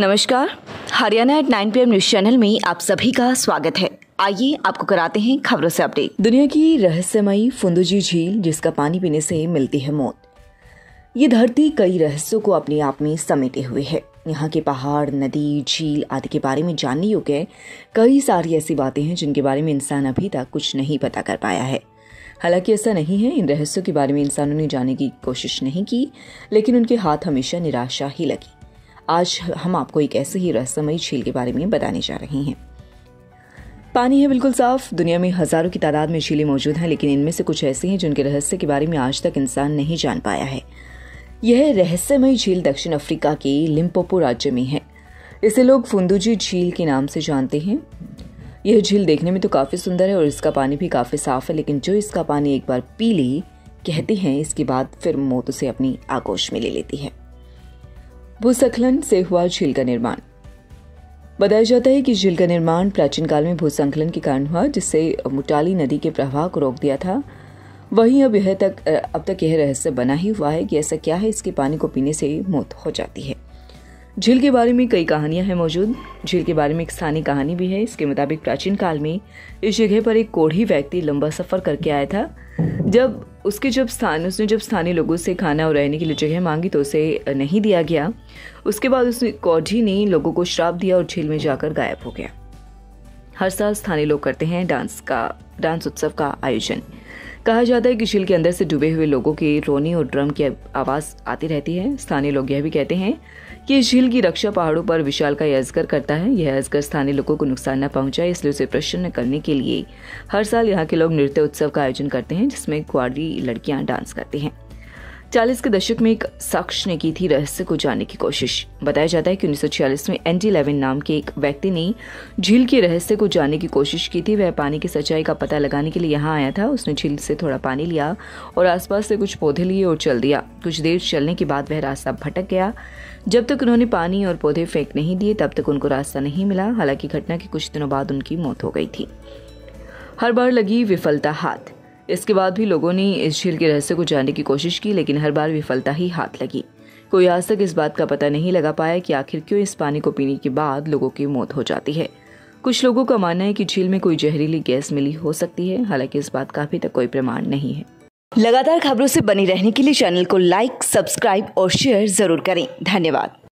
नमस्कार, Haryana at 9 PM news channel में आप सभी का स्वागत है। आइए आपको कराते हैं खबरों से अपडेट। दुनिया की रहस्यमयी फुंदुजी झील, जिसका पानी पीने से मिलती है मौत। ये धरती कई रहस्यों को अपने आप में समेटे हुए है। यहाँ के पहाड़, नदी, झील आदि के बारे में जानने योग्य कई सारी ऐसी बातें हैं जिनके बारे में इंसान अभी तक कुछ नहीं पता कर पाया है। हालांकि ऐसा नहीं है इन रहस्यों के बारे में इंसानों ने जाने की कोशिश नहीं की, लेकिन उनके हाथ हमेशा निराशा ही लगी। आज हम आपको एक ऐसे ही रहस्यमयी झील के बारे में बताने जा रहे हैं। पानी है बिल्कुल साफ। दुनिया में हजारों की तादाद में झीलें मौजूद हैं, लेकिन इनमें से कुछ ऐसी हैं जिनके रहस्य के बारे में आज तक इंसान नहीं जान पाया है। यह रहस्यमयी झील दक्षिण अफ्रीका के लिम्पोपो राज्य में है। इसे लोग फुंदुजी झील के नाम से जानते हैं। यह झील देखने में तो काफी सुंदर है और इसका पानी भी काफी साफ है, लेकिन जो इसका पानी एक बार पी ले, कहते हैं इसके बाद फिर मौत उसे अपनी आगोश में ले लेती है। भूस्खलन से हुआ झील का निर्माण। बताया जाता है कि झील का निर्माण प्राचीन काल में भूस्खलन के कारण हुआ, जिससे मुटाली नदी के प्रवाह को रोक दिया था। वहीं अब तक यह रहस्य बना ही हुआ है कि ऐसा क्या है इसके पानी को पीने से मौत हो जाती है। झील के बारे में कई कहानियां हैं मौजूद। झील के बारे में एक स्थानीय कहानी भी है। इसके मुताबिक प्राचीन काल में इस जगह पर एक कोढ़ी व्यक्ति लंबा सफर करके आया था। जब उसने स्थानीय लोगों से खाना और रहने के लिए जगह मांगी तो उसे नहीं दिया गया। उसके बाद उस कोढ़ी ने लोगों को श्राप दिया और झील में जाकर गायब हो गया। हर साल स्थानीय लोग करते हैं डांस उत्सव का आयोजन। कहा जाता है कि झील के अंदर से डूबे हुए लोगों के रोने और ड्रम की आवाज आती रहती है। स्थानीय लोग यह भी कहते हैं कि झील की रक्षा पहाड़ों पर विशाल का अजगर करता है। यह अजगर स्थानीय लोगों को नुकसान न पहुंचाए, इसलिए उसे प्रसन्न करने के लिए हर साल यहाँ के लोग नृत्य उत्सव का आयोजन करते हैं, जिसमें कुंवारी लड़कियां डांस करती हैं। 40 के दशक में एक साक्ष्य ने की थी रहस्य को जानने की कोशिश। बताया जाता है कि 1946 में N.G. लेविन नाम के एक व्यक्ति ने झील के रहस्य को जानने की कोशिश की थी। वह पानी की सच्चाई का पता लगाने के लिए यहाँ आया था। उसने झील से थोड़ा पानी लिया और आसपास से कुछ पौधे लिए और चल दिया। कुछ देर चलने के बाद वह रास्ता भटक गया। जब तक उन्होंने पानी और पौधे फेंक नहीं दिए, तब तक उनको रास्ता नहीं मिला। हालांकि घटना के कुछ दिनों बाद उनकी मौत हो गई थी। हर बार लगी विफलता हाथ। इसके बाद भी लोगों ने इस झील के रहस्य को जानने की कोशिश की, लेकिन हर बार विफलता ही हाथ लगी। कोई आज तक इस बात का पता नहीं लगा पाया कि आखिर क्यों इस पानी को पीने के बाद लोगों की मौत हो जाती है। कुछ लोगों का मानना है कि झील में कोई जहरीली गैस मिली हो सकती है। हालांकि इस बात का अभी तक कोई प्रमाण नहीं है। लगातार खबरों से बने रहने के लिए चैनल को लाइक, सब्सक्राइब और शेयर जरूर करें। धन्यवाद।